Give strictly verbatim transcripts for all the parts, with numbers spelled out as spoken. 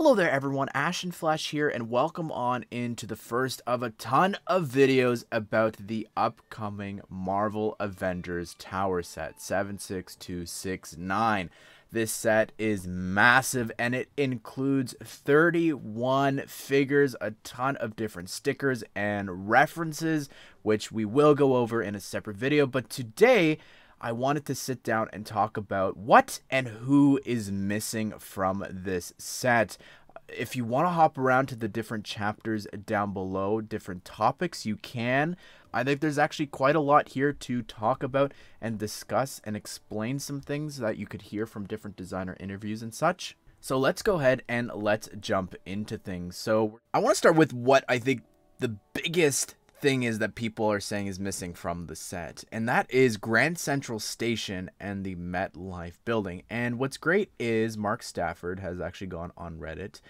Hello there everyone, Ashnflash here, and welcome on into the first of a ton of videos about the upcoming Marvel Avengers Tower set seven six two six nine. This set is massive and it includes thirty-one figures, a ton of different stickers and references, which we will go over in a separate video. But today I wanted to sit down and talk about what and who is missing from this set. If you want to hop around to the different chapters down below, different topics, you can. I think there's actually quite a lot here to talk about and discuss and explain some things that you could hear from different designer interviews and such. So let's go ahead and let's jump into things. So I want to start with what I think the biggest thing is that people are saying is missing from the set, and that is Grand Central Station and the MetLife building. And what's great is Mark Stafford has actually gone on Reddit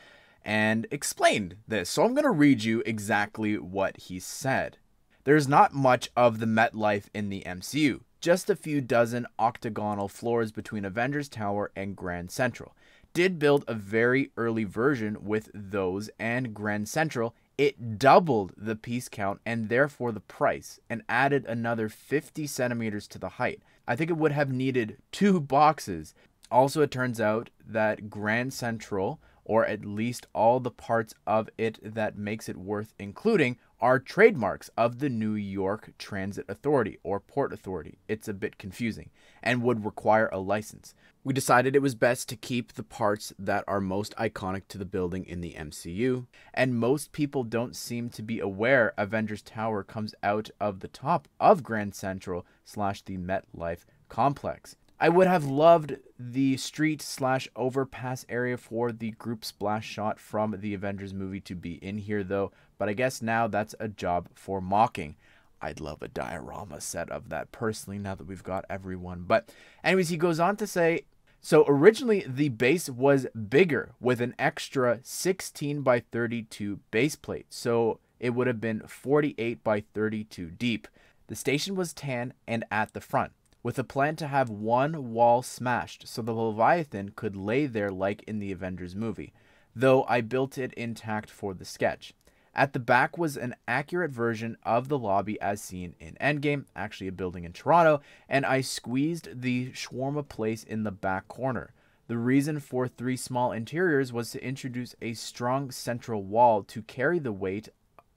and explained this, so I'm going to read you exactly what he said. There's not much of the MetLife in the M C U, just a few dozen octagonal floors between Avengers Tower and Grand Central. Did build a very early version with those and Grand Central. It doubled the piece count and therefore the price, and added another fifty centimeters to the height. I think it would have needed two boxes. Also, it turns out that Grand Central, or at least all the parts of it that makes it worth including, are trademarks of the New York Transit Authority or Port Authority. It's a bit confusing and would require a license. We decided it was best to keep the parts that are most iconic to the building in the M C U, and most people don't seem to be aware Avengers Tower comes out of the top of Grand Central slash the MetLife complex. I would have loved the street slash overpass area for the group splash shot from the Avengers movie to be in here though, but I guess now that's a job for mocking. I'd love a diorama set of that personally now that we've got everyone. But anyways, he goes on to say, so originally the base was bigger with an extra sixteen by thirty-two base plate, so it would have been forty-eight by thirty-two deep. The station was tan and at the front, with a plan to have one wall smashed so the Leviathan could lay there like in the Avengers movie, though I built it intact for the sketch. At the back was an accurate version of the lobby as seen in Endgame, actually a building in Toronto, and I squeezed the shawarma place in the back corner. The reason for three small interiors was to introduce a strong central wall to carry the weight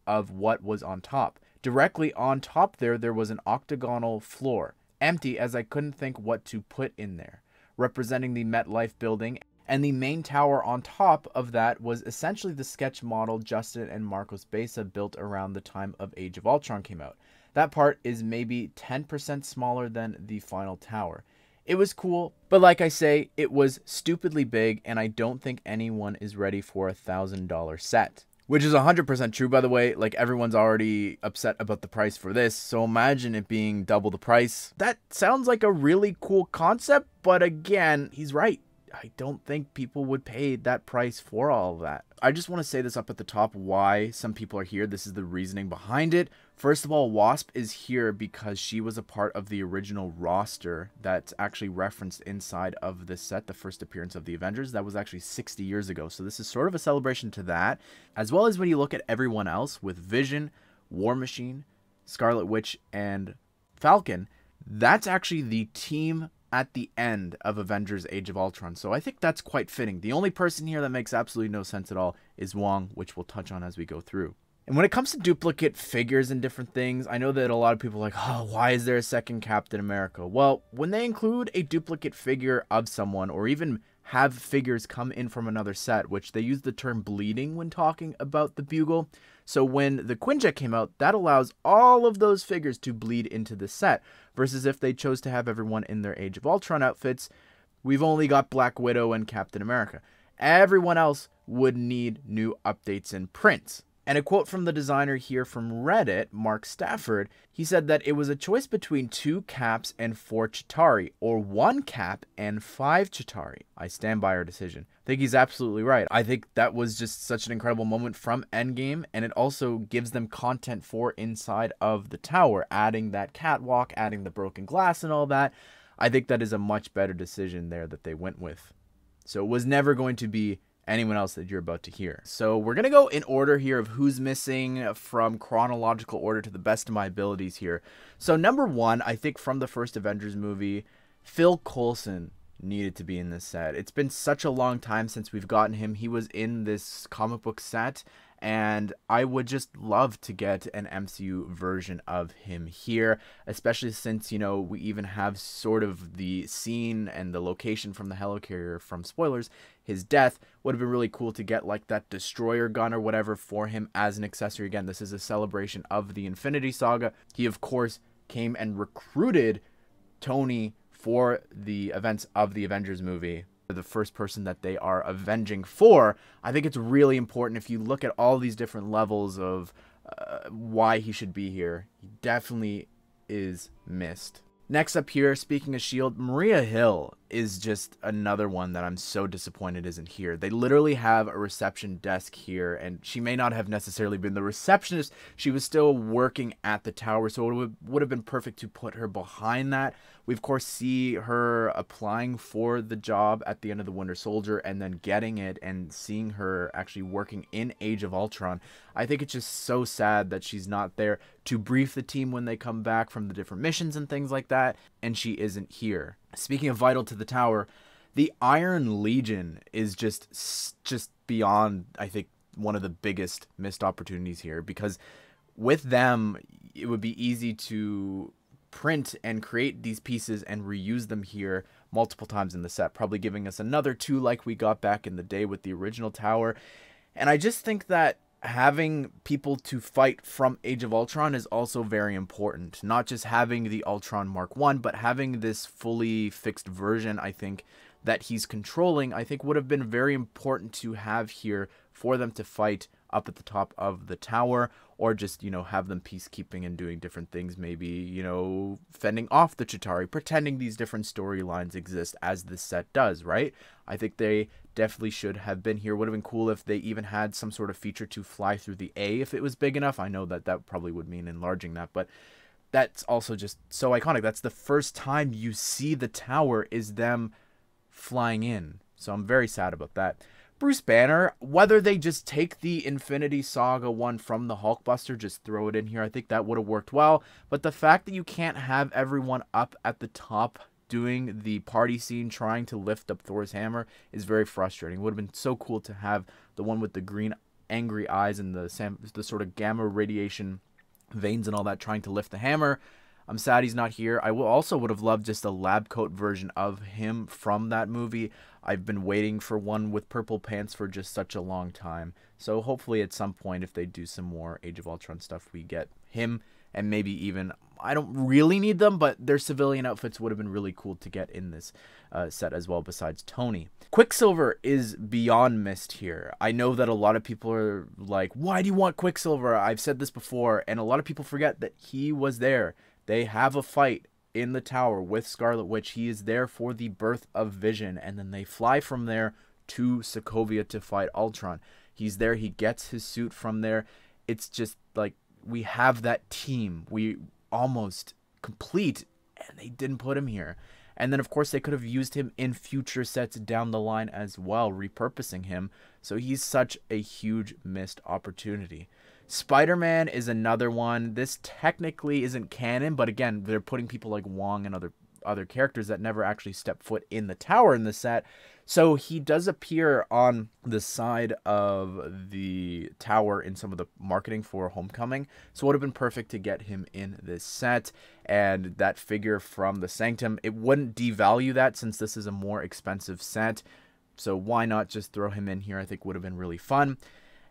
of what was on top. Directly on top there, there was an octagonal floor, empty as I couldn't think what to put in there, representing the MetLife building. And the main tower on top of that was essentially the sketch model Justin and Marcos Besa built around the time of Age of Ultron came out. That part is maybe ten percent smaller than the final tower. It was cool, but like I say, it was stupidly big, and I don't think anyone is ready for a thousand dollar set. Which is one hundred percent true, by the way. Like, everyone's already upset about the price for this, so imagine it being double the price. That sounds like a really cool concept, but again, he's right. I don't think people would pay that price for all of that. I just want to say this up at the top, why some people are here. This is the reasoning behind it. First of all, Wasp is here because she was a part of the original roster that's actually referenced inside of this set, the first appearance of the Avengers. That was actually sixty years ago. So this is sort of a celebration to that, as well as when you look at everyone else with Vision, War Machine, Scarlet Witch, and Falcon. That's actually the team at the end of Avengers Age of Ultron, so I think that's quite fitting. The only person here that makes absolutely no sense at all is Wong, which we'll touch on as we go through. And when it comes to duplicate figures and different things, I know that a lot of people are like, oh, why is there a second Captain America? Well, when they include a duplicate figure of someone, or even have figures come in from another set, which they use the term bleeding when talking about the Bugle. So when the Quinjet came out, that allows all of those figures to bleed into the set, versus if they chose to have everyone in their Age of Ultron outfits, we've only got Black Widow and Captain America. Everyone else would need new updates and prints. And a quote from the designer here from Reddit, Mark Stafford, he said that it was a choice between two caps and four Chitauri, or one cap and five Chitauri. I stand by our decision. I think he's absolutely right. I think that was just such an incredible moment from Endgame, and it also gives them content for inside of the tower, adding that catwalk, adding the broken glass and all that. I think that is a much better decision there that they went with. So it was never going to be anyone else that you're about to hear. So we're going to go in order here of who's missing from chronological order to the best of my abilities here. So number one, I think from the first Avengers movie, Phil Coulson needed to be in this set. It's been such a long time since we've gotten him. He was in this comic book set, and I would just love to get an M C U version of him here, especially since, you know, we even have sort of the scene and the location from the helicarrier from spoilers. His death would have been really cool to get like that destroyer gun or whatever for him as an accessory. Again, this is a celebration of the Infinity Saga. He, of course, came and recruited Tony for the events of the Avengers movie, the first person that they are avenging for. I think it's really important if you look at all these different levels of uh, why he should be here. He definitely is missed. Next up here, speaking of S H I E L D, Maria Hill is just another one that I'm so disappointed isn't here. They literally have a reception desk here, and she may not have necessarily been the receptionist. She was still working at the tower, so it would, would have been perfect to put her behind that. We, of course, see her applying for the job at the end of The Winter Soldier and then getting it and seeing her actually working in Age of Ultron. I think it's just so sad that she's not there to brief the team when they come back from the different missions and things like that, and she isn't here. Speaking of vital to the tower, the Iron Legion is just just beyond, I think, one of the biggest missed opportunities here, because with them, it would be easy to print and create these pieces and reuse them here multiple times in the set, probably giving us another two like we got back in the day with the original tower. And I just think that having people to fight from Age of Ultron is also very important. Not just having the Ultron Mark one, but having this fully fixed version, I think, that he's controlling, I think would have been very important to have here for them to fight up at the top of the tower, or just, you know, have them peacekeeping and doing different things, maybe, you know, fending off the Chitauri, pretending these different storylines exist as this set does, right? I think they definitely should have been here. Would have been cool if they even had some sort of feature to fly through the A if it was big enough. I know that that probably would mean enlarging that, but that's also just so iconic. That's the first time you see the tower is them flying in. So I'm very sad about that. Bruce Banner, whether they just take the Infinity Saga one from the Hulkbuster, just throw it in here, I think that would have worked well. But the fact that you can't have everyone up at the top doing the party scene trying to lift up Thor's hammer is very frustrating. It would have been so cool to have the one with the green angry eyes and the, sam the sort of gamma radiation veins and all that trying to lift the hammer. I'm sad he's not here. I will also would have loved just a lab coat version of him from that movie. I've been waiting for one with purple pants for just such a long time. So hopefully at some point, if they do some more Age of Ultron stuff, we get him, and maybe even, I don't really need them, but their civilian outfits would have been really cool to get in this uh, set as well, besides Tony. Quicksilver is beyond missed here. I know that a lot of people are like, why do you want Quicksilver? I've said this before, and a lot of people forget that he was there. They have a fight in the tower with Scarlet Witch. He is there for the birth of Vision, and then they fly from there to Sokovia to fight Ultron. He's there. He gets his suit from there. It's just like we have that team. We almost complete, and they didn't put him here. And then, of course, they could have used him in future sets down the line as well, repurposing him. So he's such a huge missed opportunity. Spider-Man is another one. This technically isn't canon, but again, they're putting people like Wong and other other characters that never actually step foot in the tower in the set. So he does appear on the side of the tower in some of the marketing for Homecoming. So it would have been perfect to get him in this set. And that figure from the Sanctum, it wouldn't devalue that since this is a more expensive set. So why not just throw him in here? I think would have been really fun.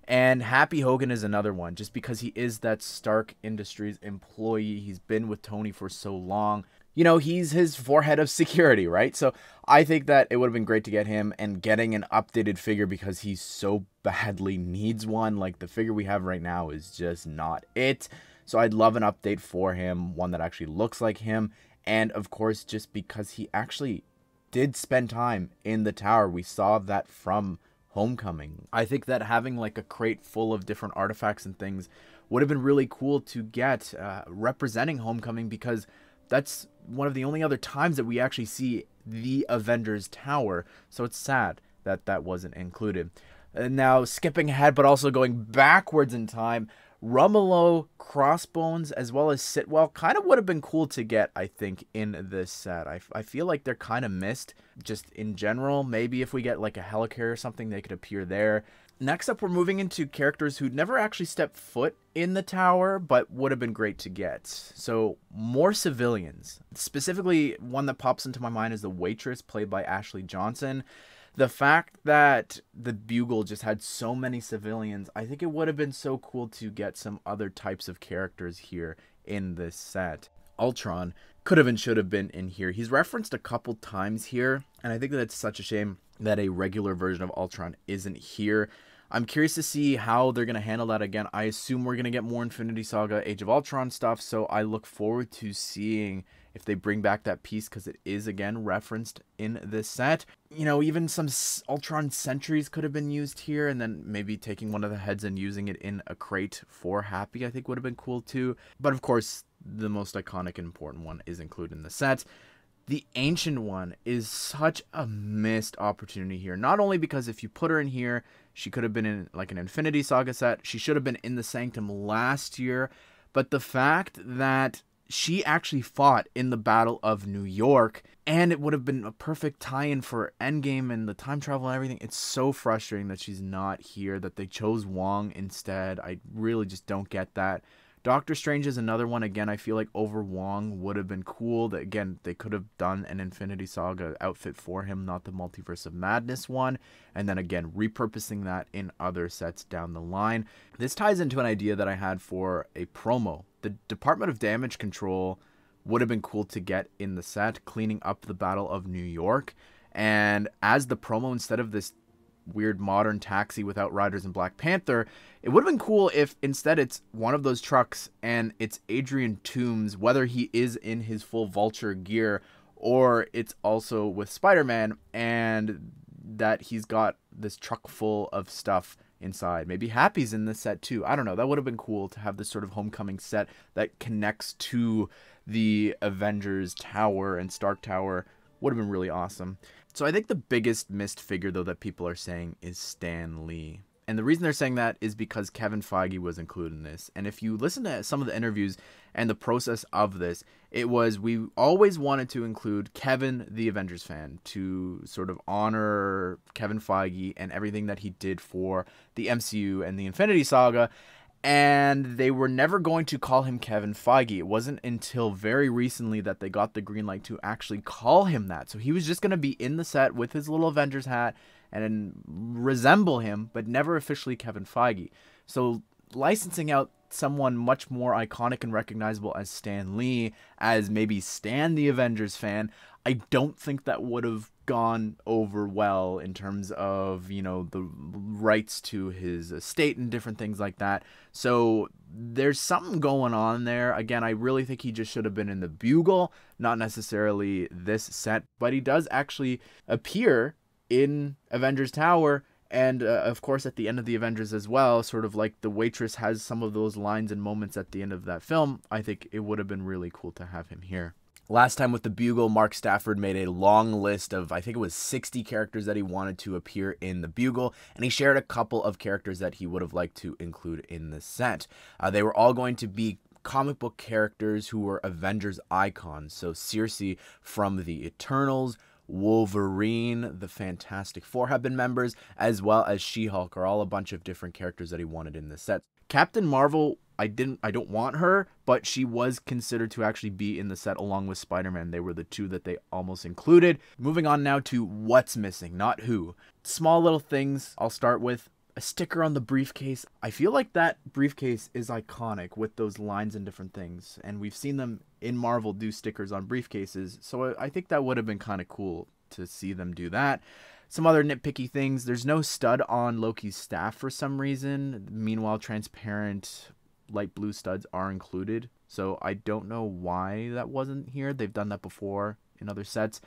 And Happy Hogan is another one, just because he is that Stark Industries employee. He's been with Tony for so long. You know, he's his forehead of security, right? So I think that it would have been great to get him, and getting an updated figure because he so badly needs one. Like, the figure we have right now is just not it. So I'd love an update for him, one that actually looks like him. And, of course, just because he actually did spend time in the tower. We saw that from Homecoming. I think that having like a crate full of different artifacts and things would have been really cool to get uh, representing Homecoming, because that's one of the only other times that we actually see the Avengers Tower. So it's sad that that wasn't included. And now skipping ahead, but also going backwards in time, Rummelow, Crossbones, as well as Sitwell kind of would have been cool to get, I think, in this set. I, I feel like they're kind of missed just in general. Maybe if we get like a Helicarrier or something, they could appear there. Next up, we're moving into characters who never actually stepped foot in the tower, but would have been great to get. So more civilians. Specifically, one that pops into my mind is the Waitress, played by Ashley Johnson. The fact that the Bugle just had so many civilians, I think it would have been so cool to get some other types of characters here in this set. Ultron could have and should have been in here. He's referenced a couple times here, and I think that it's such a shame that a regular version of Ultron isn't here. I'm curious to see how they're going to handle that again. I assume we're going to get more Infinity Saga, Age of Ultron stuff, so I look forward to seeing if they bring back that piece, because it is, again, referenced in this set. You know, even some Ultron sentries could have been used here, and then maybe taking one of the heads and using it in a crate for Happy, I think would have been cool too. But of course, the most iconic and important one is included in the set. The Ancient One is such a missed opportunity here. Not only because if you put her in here, she could have been in like an Infinity Saga set. She should have been in the Sanctum last year. But the fact that she actually fought in the Battle of New York, and it would have been a perfect tie-in for Endgame and the time travel and everything. It's so frustrating that she's not here, that they chose Wong instead. I really just don't get that. Doctor Strange is another one. Again, I feel like over Wong would have been cool. That, again, they could have done an Infinity Saga outfit for him, not the Multiverse of Madness one. And then, again, repurposing that in other sets down the line. This ties into an idea that I had for a promo. The Department of Damage Control would have been cool to get in the set, cleaning up the Battle of New York. And as the promo, instead of this weird modern taxi without riders and Black Panther, it would have been cool if instead it's one of those trucks and it's Adrian Toomes, whether he is in his full Vulture gear or it's also with Spider-Man, and that he's got this truck full of stuff inside. Maybe Happy's in this set too. I don't know. That would have been cool to have this sort of homecoming set that connects to the Avengers Tower and Stark Tower. Would have been really awesome. So I think the biggest missed figure, though, that people are saying is Stan Lee. And the reason they're saying that is because Kevin Feige was included in this. And if you listen to some of the interviews and the process of this, it was we always wanted to include Kevin, the Avengers fan, to sort of honor Kevin Feige and everything that he did for the M C U and the Infinity Saga. And they were never going to call him Kevin Feige. It wasn't until very recently that they got the green light to actually call him that. So he was just going to be in the set with his little Avengers hat and resemble him, but never officially Kevin Feige. So licensing out someone much more iconic and recognizable as Stan Lee, as maybe Stan the Avengers fan, I don't think that would have gone over well in terms of, you know, the rights to his estate and different things like that. So there's something going on there. Again, I really think he just should have been in the Bugle, not necessarily this set, but he does actually appear in Avengers Tower. And, uh, of course, at the end of the Avengers as well, sort of like the Waitress has some of those lines and moments at the end of that film. I think it would have been really cool to have him here. Last time with the Bugle, Mark Stafford made a long list of, I think it was sixty characters that he wanted to appear in the Bugle, and he shared a couple of characters that he would have liked to include in the set. Uh, they were all going to be comic book characters who were Avengers icons, so Circe from the Eternals, Wolverine, the Fantastic Four have been members, as well as She-Hulk are all a bunch of different characters that he wanted in this set. Captain Marvel, I didn't, I don't want her, but she was considered to actually be in the set along with Spider-Man. They were the two that they almost included. Moving on now to what's missing, not who. Small little things I'll start with. A sticker on the briefcase. I feel like that briefcase is iconic with those lines and different things. And we've seen them in Marvel do stickers on briefcases. So I think that would have been kind of cool to see them do that. Some other nitpicky things. There's no stud on Loki's staff for some reason. Meanwhile, transparent light blue studs are included. So I don't know why that wasn't here. They've done that before in other sets.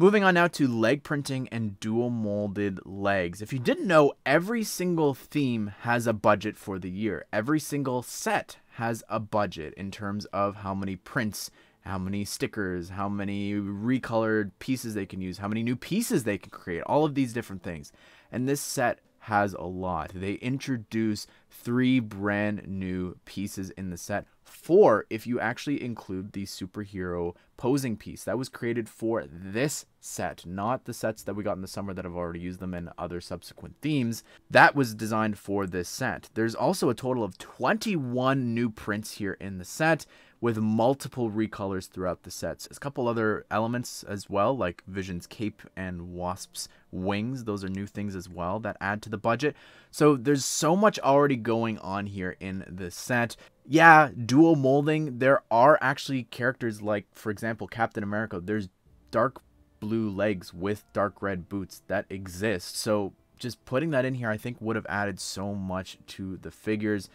Moving on now to leg printing and dual molded legs. If you didn't know, every single theme has a budget for the year. Every single set has a budget in terms of how many prints how many stickers, how many recolored pieces they can use, how many new pieces they can create, all of these different things. And this set has a lot. They introduce three brand new pieces in the set. Four, if you actually include the superhero posing piece that was created for this set, not the sets that we got in the summer that have already used them in other subsequent themes. That was designed for this set. There's also a total of twenty-one new prints here in the set, with multiple recolors throughout the sets. There's a couple other elements as well, like Vision's cape and Wasp's wings. Those are new things as well that add to the budget. So there's so much already going on here in the set. Yeah, dual molding. There are actually characters like, for example, Captain America. There's dark blue legs with dark red boots that exist. So just putting that in here, I think, would have added so much to the figures.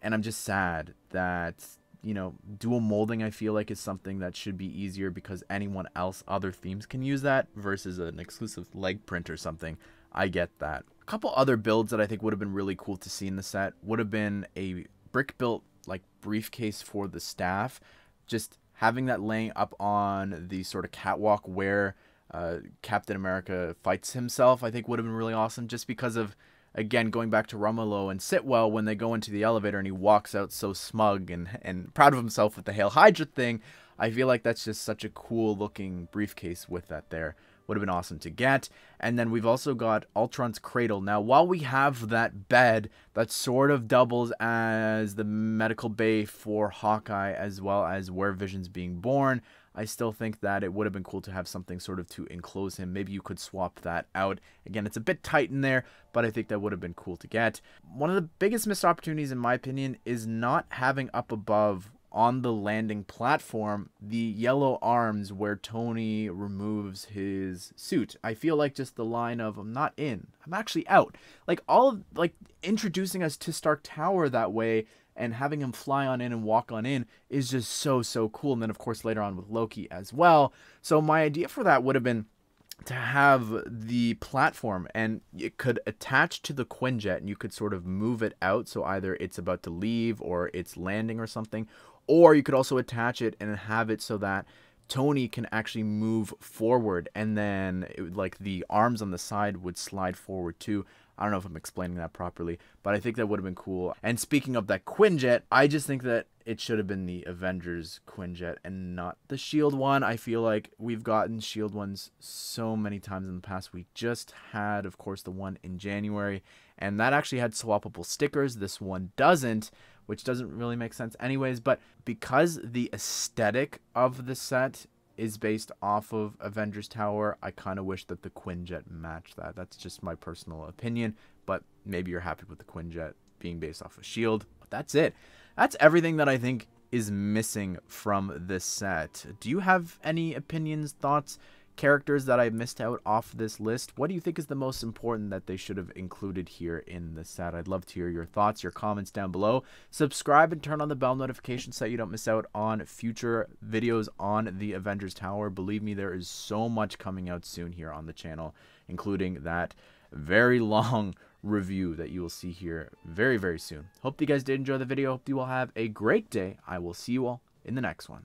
And I'm just sad that, you know, dual molding, I feel like, is something that should be easier because anyone else, other themes can use that versus an exclusive leg print or something. I get that. A couple other builds that I think would have been really cool to see in the set would have been a brick built like briefcase for the staff. Just having that laying up on the sort of catwalk where uh, Captain America fights himself, I think would have been really awesome, just because of, again, going back to Rumlow and Sitwell, when they go into the elevator and he walks out so smug and, and proud of himself with the Hail Hydra thing, I feel like that's just such a cool looking briefcase with that there. Would have been awesome to get. And then we've also got Ultron's cradle. Now, while we have that bed that sort of doubles as the medical bay for Hawkeye as well as where Vision's being born, I still think that it would have been cool to have something sort of to enclose him. Maybe you could swap that out. Again, it's a bit tight in there, but I think that would have been cool to get. One of the biggest missed opportunities, in my opinion, is not having up above on the landing platform the yellow arms where Tony removes his suit. I feel like just the line of, I'm not in, I'm actually out. Like, all of, like, introducing us to Stark Tower that way and having him fly on in and walk on in is just so, so cool. And then, of course, later on with Loki as well. So my idea for that would have been to have the platform, and it could attach to the Quinjet, and you could sort of move it out. So either it's about to leave or it's landing or something. Or you could also attach it and have it so that Tony can actually move forward. And then, it would, like, the arms on the side would slide forward too. I don't know if I'm explaining that properly, but I think that would have been cool. And speaking of that Quinjet, I just think that it should have been the Avengers Quinjet and not the SHIELD one. I feel like we've gotten SHIELD ones so many times in the past. We just had, of course, the one in January, and that actually had swappable stickers. This one doesn't, which doesn't really make sense anyways. But because the aesthetic of the set is based off of Avengers Tower, I kind of wish that the Quinjet matched that. That's just my personal opinion, but maybe you're happy with the Quinjet being based off of SHIELD. But that's it. That's everything that I think is missing from this set. Do you have any opinions, thoughts, characters that I missed out off this list? What do you think is the most important that they should have included here in the set? I'd love to hear your thoughts, your comments down below. Subscribe and turn on the bell notification so you don't miss out on future videos on the Avengers Tower. Believe me, there is so much coming out soon here on the channel, including that very long review that you will see here very, very soon. Hope you guys did enjoy the video. Hope you all have a great day. I will see you all in the next one.